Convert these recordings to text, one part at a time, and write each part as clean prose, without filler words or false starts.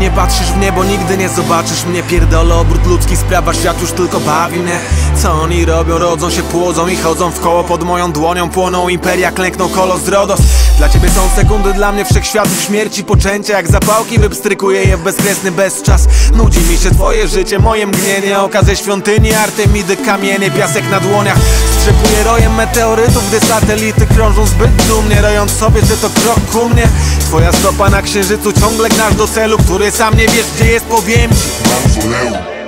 nie patrzysz w niebo, nigdy nie zobaczysz mnie. Pierdolę obrót ludzki, sprawa świat już tylko bawi mnie. Co oni robią? Rodzą się, płodzą i chodzą w koło. Pod moją dłonią płoną imperia, klękną Kolos z Rodos. Dla ciebie są sekundy, dla mnie wszechświatów śmierci, poczęcia. Jak zapałki wypstrykuję je w bezkresny bezczas. Nudzi mi się twoje życie, moje mgnienie. Oka ze świątyni Artemidy, kamienie, piasek na dłoniach. Strzepuję rojem meteorytów, gdy satelity krążą zbyt dumnie, rojąc sobie, że to krok ku mnie. Twoja stopa na księżycu ciągle gnasz do celu, który sam nie wiesz, gdzie jest, powiem ci.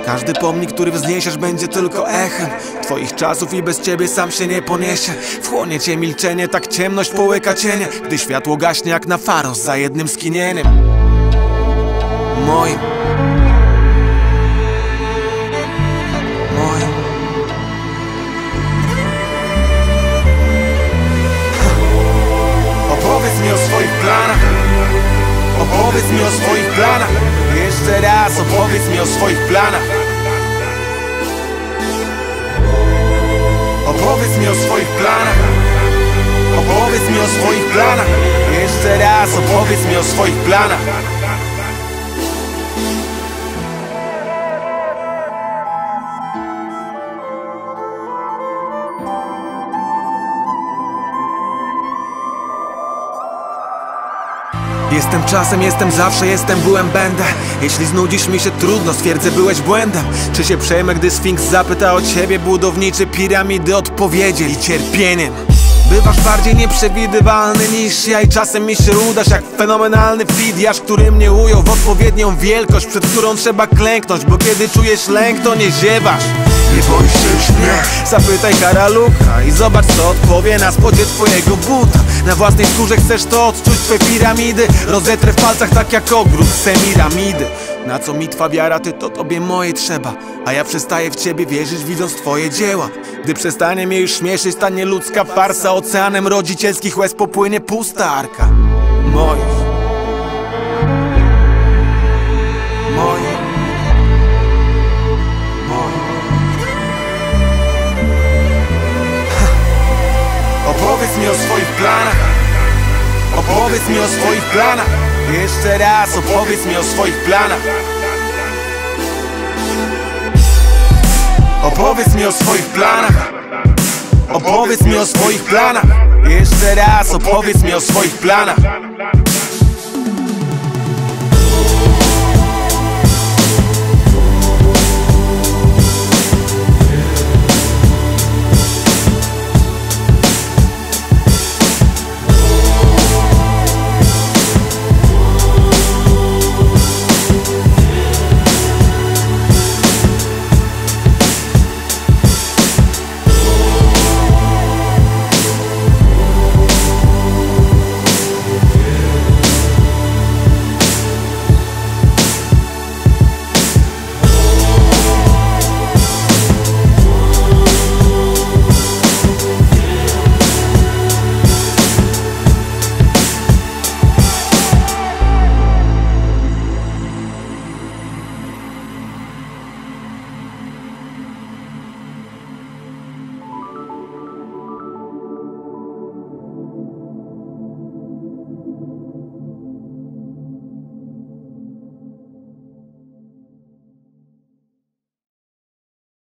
Każdy pomnik, który wzniesiesz, będzie tylko echem twoich czasów i bez ciebie sam się nie poniesie. Wchłonie cię milczenie, tak ciemność połyka cienie, gdy światło gaśnie jak na faros za jednym skinieniem moim. Opowiedz mi o swoich planach. Opowiedz mi o swoich planach. Jeszcze raz opowiedz mi o swoich planach. Opowiedz mi o swoich planach. Opowiedz mi o swoich planach. Jeszcze raz opowiedz mi o swoich planach. Jestem czasem, jestem zawsze, jestem, byłem, będę. Jeśli znudzisz mi się, trudno, stwierdzę, byłeś błędem. Czy się przejmę, gdy sfinks zapyta o ciebie? Budowniczy piramidy odpowiedzi i cierpieniem. Bywasz bardziej nieprzewidywalny niż ja i czasem mi się udasz jak fenomenalny fidiarz, który mnie ujął w odpowiednią wielkość, przed którą trzeba klęknąć, bo kiedy czujesz lęk, to nie ziewasz. Nie boisz się śmierć. Zapytaj Karaluka i zobacz, co odpowie na spodzie twojego buta. Na własnej skórze chcesz to odczuć, twoje piramidy rozetrę w palcach tak jak ogród Semiramidy. Na co mi twa wiara, ty to tobie moje trzeba. A ja przestaję w ciebie wierzyć, widząc twoje dzieła. Gdy przestanie mnie już śmieszyć, stanie ludzka farsa. Oceanem rodzicielskich łez popłynie pusta arka moich. Opowiedz mi o swoich planach. Opowiedz mi o swoich planach. Jeszcze raz opowiedz mi o swoich planach. Opowiedz mi o swoich planach. Opowiedz mi o swoich planach. Jeszcze raz opowiedz mi o swoich planach.